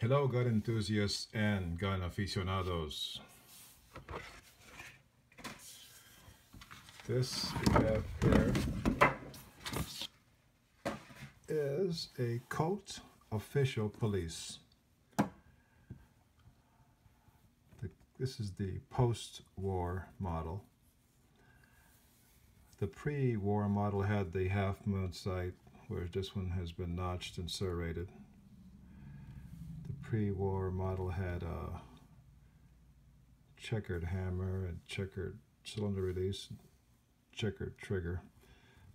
Hello gun enthusiasts and gun aficionados. This we have here is a Colt Official Police. This is the post-war model. The pre-war model had the half-moon sight, whereas this one has been notched and serrated. The pre-war model had a checkered hammer and checkered cylinder release, and checkered trigger.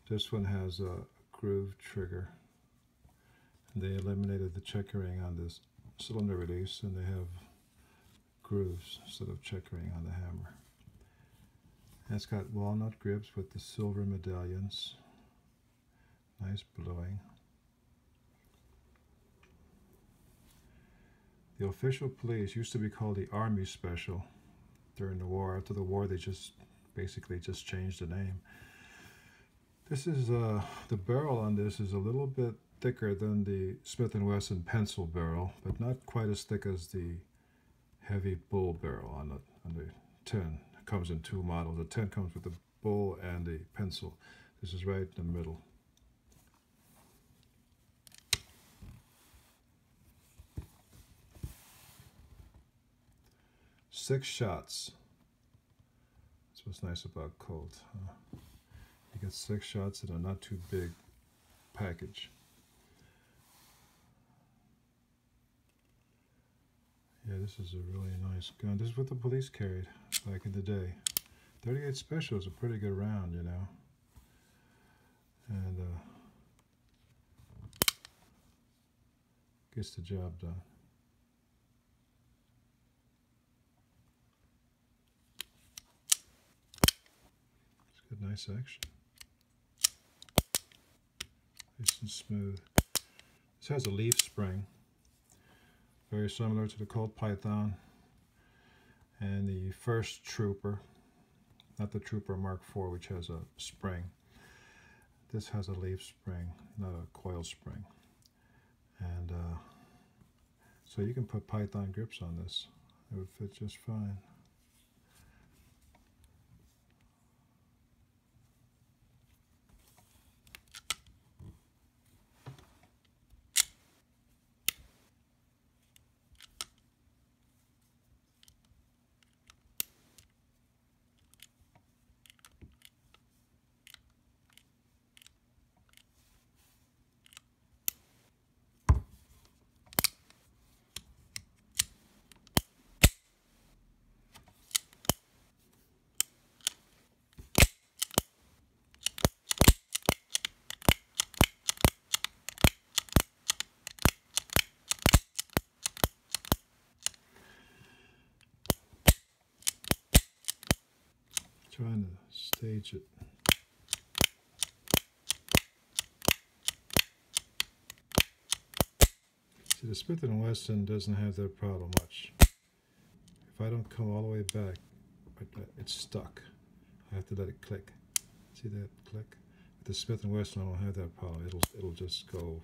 This one has a groove trigger. They eliminated the checkering on this cylinder release, and they have grooves instead of checkering on the hammer. And it's got walnut grips with the silver medallions. Nice bluing. The Official Police used to be called the Army Special during the war. After the war, they basically just changed the name. This is the barrel on this is a little bit thicker than the Smith & Wesson pencil barrel, but not quite as thick as the heavy bull barrel on the 10. It comes in two models. The 10 comes with the bull and the pencil. This is right in the middle. Six shots. That's what's nice about Colt. You get six shots in a not too big package. Yeah, this is a really nice gun. This is what the police carried back in the day. 38 Special is a pretty good round, you know. And gets the job done. Nice action. Nice and smooth. This has a leaf spring, very similar to the Colt Python and the first Trooper, not the Trooper Mark IV, which has a spring. This has a leaf spring, not a coil spring. And so you can put Python grips on this. It would fit just fine. Trying to stage it. See, the Smith & Wesson doesn't have that problem much. If I don't come all the way back, it's stuck. I have to let it click. See that click? With the Smith & Wesson, I don't have that problem. It'll just go.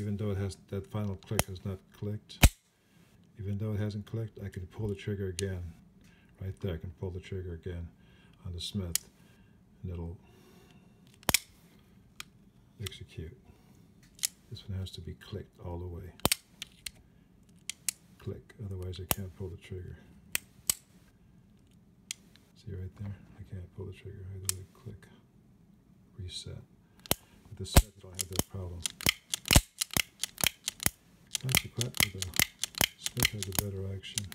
Even though it has that final click has not clicked. Even though it hasn't clicked, I can pull the trigger again. Right there, I can pull the trigger again on the Smith, and it'll execute. This one has to be clicked all the way. Click, otherwise I can't pull the trigger. See right there? I can't pull the trigger. I gotta click, reset. With the set, you don't have that problem. Consequently, the Smith has a better action.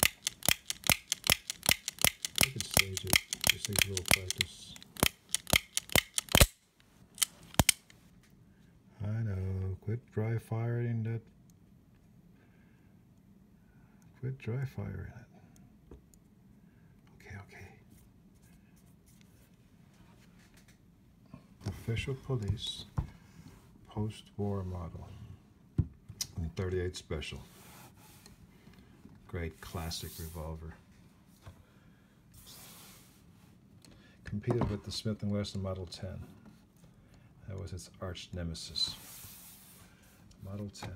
I can stage it, just takes a little practice. I know, quit dry firing it. Okay. Official Police, post-war model, and 38 Special. Great classic revolver. Competed with the Smith & Wesson Model 10. That was its arch nemesis. Model 10.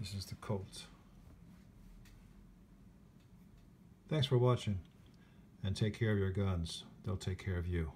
This is the Colt. Thanks for watching, and take care of your guns. They'll take care of you.